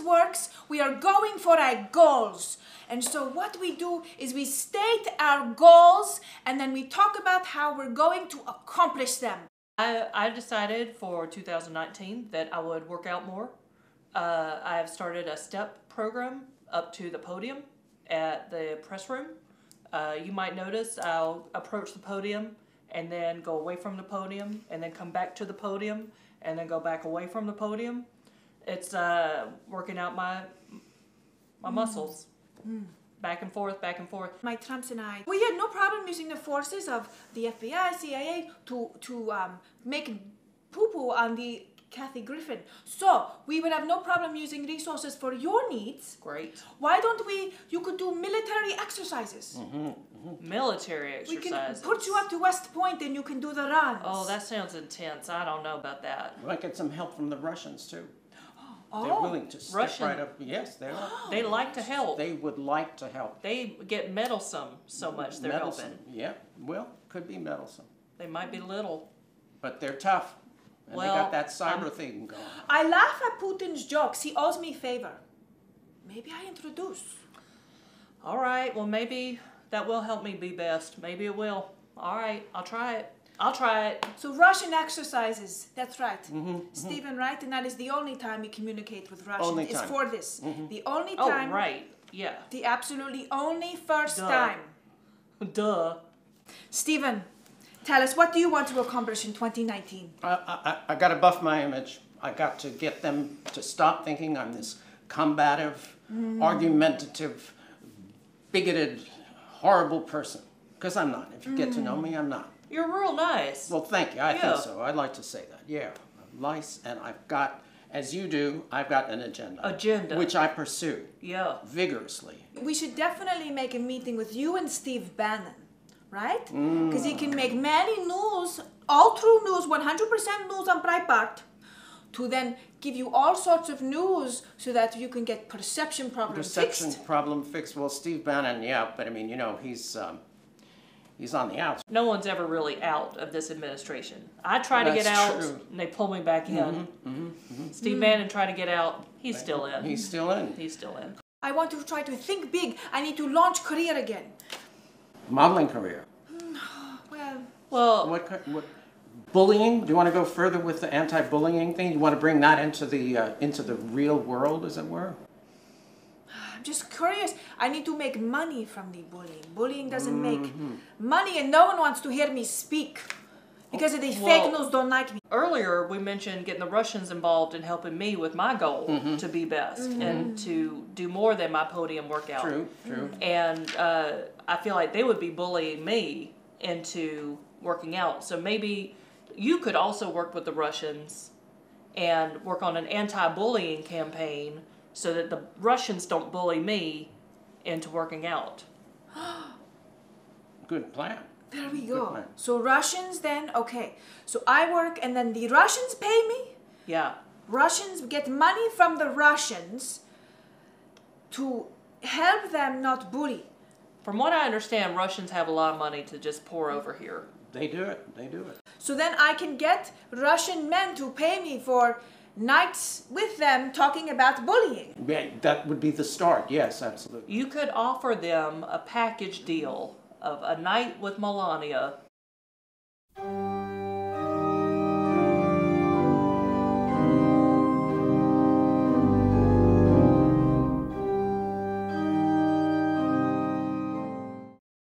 process works, we are going for our goals. And so what we do is we state our goals and then we talk about how we're going to accomplish them. I decided for 2019 that I would work out more. I have started a step program up to the podium at the press room. You might notice I'll approach the podium and then go away from the podium and then come back to the podium and then go back away from the podium. It's working out my muscles. Mm. Back and forth, back and forth. My Trumps and I, we had no problem using the forces of the FBI, CIA to make poo-poo on the Kathy Griffin. So we would have no problem using resources for your needs. Great. Why don't we, you could do military exercises. Mm-hmm. Mm-hmm. Military exercises. We can put you up to West Point and you can do the runs. Oh, that sounds intense. I don't know about that. Well, I get some help from the Russians too. Oh, they're willing to step right up. Yes, they are. They like to help. They would like to help. They get meddlesome so much, they're helping. Yeah, well, could be meddlesome. They might be little. But they're tough. And well, they got that cyber thing going. I laugh at Putin's jokes. He owes me a favor. Maybe I introduce. All right, well, maybe that will help me be best. Maybe it will. All right, I'll try it. I'll try it. So Russian exercises, that's right. Mm-hmm, Stephen, mm-hmm. Right? And that is the only time you communicate with Russians is for this. Mm-hmm. The only time. Oh, right. Yeah. The absolutely only first time. Duh. Stephen, tell us, what do you want to accomplish in 2019? I got to buff my image. I got to get them to stop thinking I'm this combative, argumentative, bigoted, horrible person. Because I'm not. If you get to know me, I'm not. You're real nice. Well, thank you. I think so. I'd like to say that. Yeah. I'm nice, and I've got, as you do, I've got an agenda. Which I pursue. Yeah. Vigorously. We should definitely make a meeting with you and Steve Bannon, right? Because he can make many news, all true news, 100% news on Breitbart, to then give you all sorts of news so that you can get perception problem fixed. Perception problem fixed. Well, Steve Bannon, yeah, but I mean, you know, he's on the outs. No one's ever really out of this administration. I try to get out, and they pull me back in. Steve Bannon tried to get out. He's still in. He's still in. He's still in. I want to try to think big. I need to launch career again. Modeling career. Well. What? Bullying? Do you want to go further with the anti-bullying thing? You want to bring that into the real world, as it were? I'm just curious. I need to make money from the bullying. Bullying doesn't make money, and no one wants to hear me speak because the fake news don't like me. Earlier, we mentioned getting the Russians involved in helping me with my goal to be best and to do more than my podium workout. True, true. And I feel like they would be bullying me into working out. So maybe you could also work with the Russians and work on an anti-bullying campaign so that the Russians don't bully me into working out. Good plan. There we go. So Russians then, okay. So I work and then the Russians pay me? Yeah. Russians get money from the Russians to help them not bully. From what I understand, Russians have a lot of money to just pour over here. They do it. They do it. So then I can get Russian men to pay me for nights with them talking about bullying. Yeah, that would be the start. Yes, absolutely. You could offer them a package deal of a night with Melania